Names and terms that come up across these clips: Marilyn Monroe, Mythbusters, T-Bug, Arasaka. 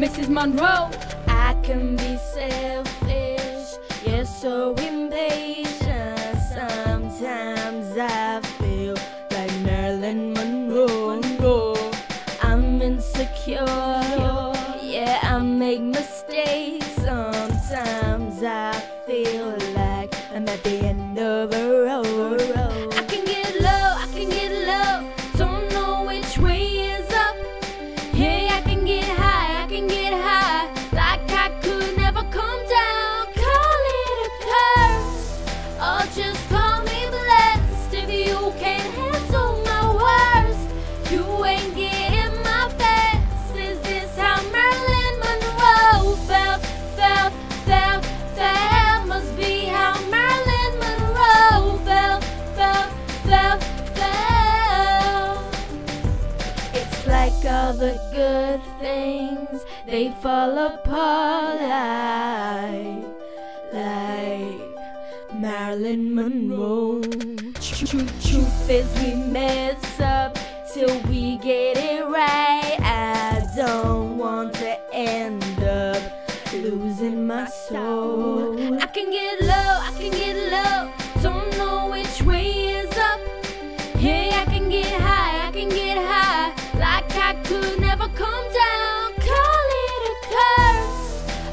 Mrs. Monroe. I can be selfish, yes, so impatient. Sometimes I feel like Marilyn Monroe. I'm insecure, yeah, I make mistakes. Sometimes I feel like I'm at the end of a road. I can get low, I can get low, don't know which way is up. Hey, I can get high, like I could never come down. Call it a curse, or just call me blessed. If you can't handle my worst, you ain't getting my best. Is this how Marilyn Monroe felt? That must be how Marilyn Monroe felt. It's like all the good things, they fall apart like Marilyn Monroe. Truth is we mess up till we get it right. I don't want to end up losing my soul. I can get low, I can get low, don't know which way is up. Hey, I can get high, like I could never come down. Call it a curse,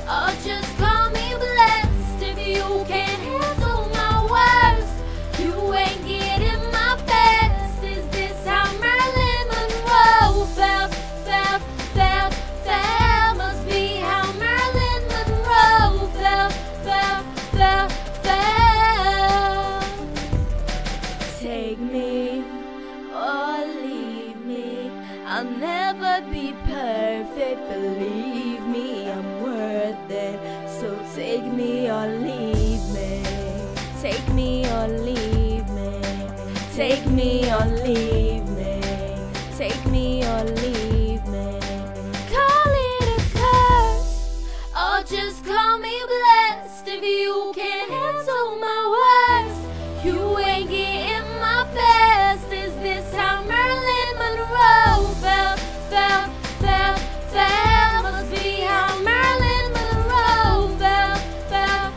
or just call me blessed. If you can't handle my worst, you ain't getting my best. Is this how Marilyn Monroe felt? Take me or leave me, I'll never be perfect, believe me, I'm worth it. So take me or leave me, take me or leave me, take me or leave me, take me or leave me. Call it a curse, or just call me blessed. If you can't handle my words, you ain't getting best. Is this how Marilyn Monroe felt? Must be how Marilyn Monroe felt.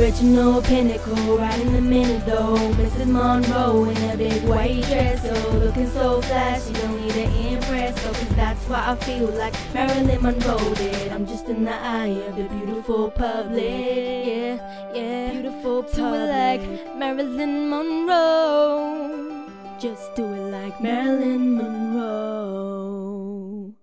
Original pinnacle, right in the minute though. Mrs. Monroe in a big white dress, so looking so fly, she don't need an impress. So cause that's why I feel like Marilyn Monroe did. I'm just in the eye of the beautiful public. Yeah. To it like Marilyn Monroe. Just do it like Marilyn Monroe.